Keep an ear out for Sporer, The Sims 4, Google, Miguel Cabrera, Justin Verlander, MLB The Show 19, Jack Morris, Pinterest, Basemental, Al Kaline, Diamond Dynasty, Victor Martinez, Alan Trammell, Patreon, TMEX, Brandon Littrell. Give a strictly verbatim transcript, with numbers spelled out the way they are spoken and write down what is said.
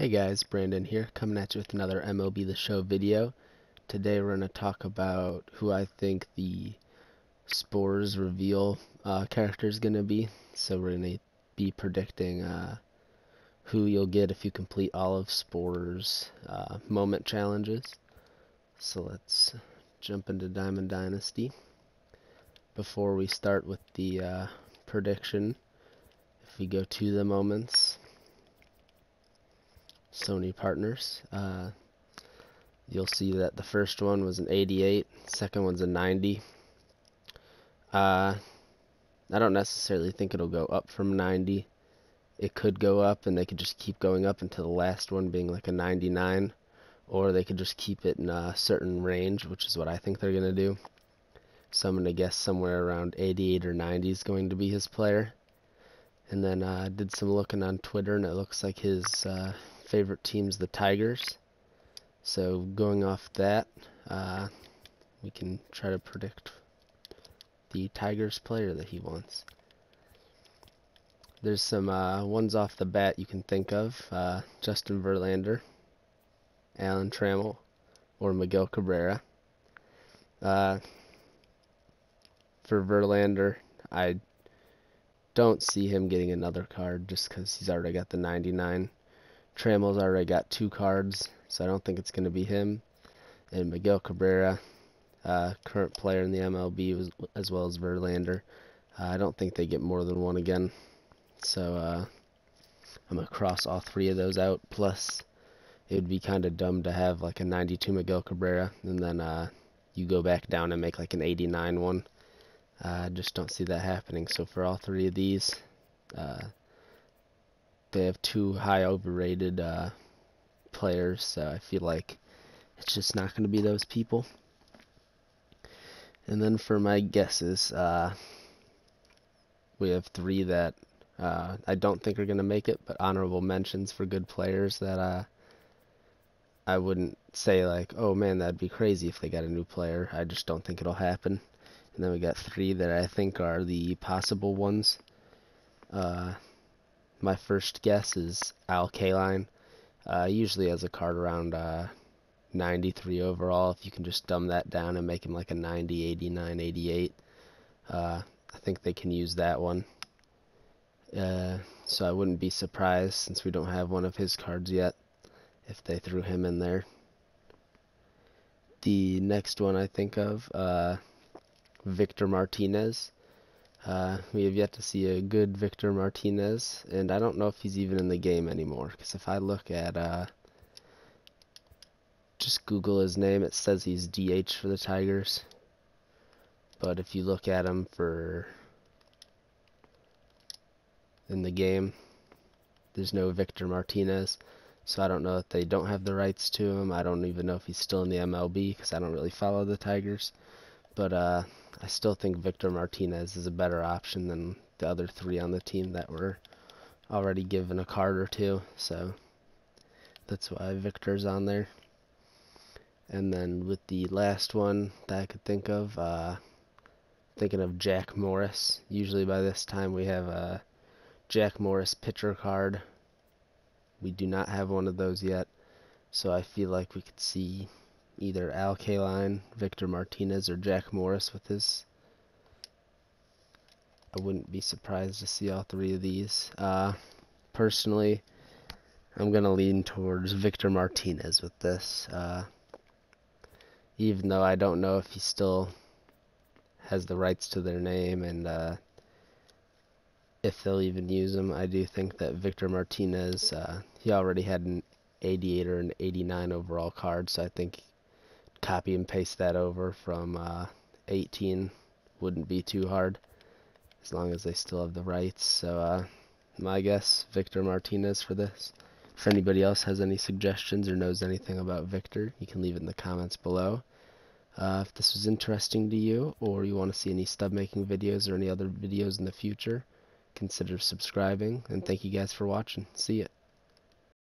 Hey guys, Brandon here, coming at you with another M L B The Show video. Today we're going to talk about who I think the Sporer's reveal uh, character is going to be. So we're going to be predicting uh, who you'll get if you complete all of Sporer's uh, moment challenges. So let's jump into Diamond Dynasty. Before we start with the uh, prediction, if we go to the moments, Sony Partners, uh, you'll see that the first one was an eighty-eight, second one's a ninety. Uh, I don't necessarily think it'll go up from ninety. It could go up, and they could just keep going up until the last one being like a ninety-nine, or they could just keep it in a certain range, which is what I think they're going to do. So I'm going to guess somewhere around eighty-eight or ninety is going to be his player. And then I uh, did some looking on Twitter, and it looks like his uh, favorite team's the Tigers. So going off that, uh, we can try to predict the Tigers player that he wants. There's some uh, ones off the bat you can think of. Uh, Justin Verlander, Alan Trammell, or Miguel Cabrera. Uh, for Verlander, I don't see him getting another card just because he's already got the ninety-nine. Trammell's already got two cards, so I don't think it's going to be him. And Miguel Cabrera, uh, current player in the M L B was, as well as Verlander, uh, I don't think they get more than one again. So uh, I'm going to cross all three of those out. Plus, it would be kind of dumb to have like a ninety-two Miguel Cabrera, and then uh, you go back down and make like an eighty-nine one. I uh, just don't see that happening. So for all three of these, uh, they have two high overrated uh, players, so I feel like it's just not going to be those people. And then for my guesses, uh, we have three that uh, I don't think are going to make it, but honorable mentions for good players that uh, I wouldn't say like, oh man, that'd be crazy if they got a new player. I just don't think it'll happen. And then we got three that I think are the possible ones. Uh, my first guess is Al Kaline. Uh, usually has a card around uh, ninety-three overall. If you can just dumb that down and make him like a ninety, eighty-nine, eighty-eight. Uh, I think they can use that one. Uh, so I wouldn't be surprised, since we don't have one of his cards yet, if they threw him in there. The next one I think of, Uh, Victor Martinez. Uh, we have yet to see a good Victor Martinez, and I don't know if he's even in the game anymore, because if I look at, uh, just Google his name, it says he's D H for the Tigers, but if you look at him for in the game, there's no Victor Martinez, so I don't know if they don't have the rights to him. I don't even know if he's still in the M L B, because I don't really follow the Tigers. But uh, I still think Victor Martinez is a better option than the other three on the team that were already given a card or two. So that's why Victor's on there. And then with the last one that I could think of, uh, thinking of Jack Morris. Usually by this time we have a Jack Morris pitcher card. We do not have one of those yet. So I feel like we could see either Al Kaline, Victor Martinez, or Jack Morris with his. I wouldn't be surprised to see all three of these. Uh, personally, I'm going to lean towards Victor Martinez with this. Uh, even though I don't know if he still has the rights to their name and uh, if they'll even use him, I do think that Victor Martinez, uh, he already had an eighty-eight or an eighty-nine overall card, so I think copy and paste that over from uh, eighteen wouldn't be too hard, as long as they still have the rights. So uh, my guess, Victor Martinez for this. If anybody else has any suggestions or knows anything about Victor, you can leave it in the comments below. Uh, if this was interesting to you, or you want to see any stub making videos or any other videos in the future, consider subscribing, and thank you guys for watching. See ya.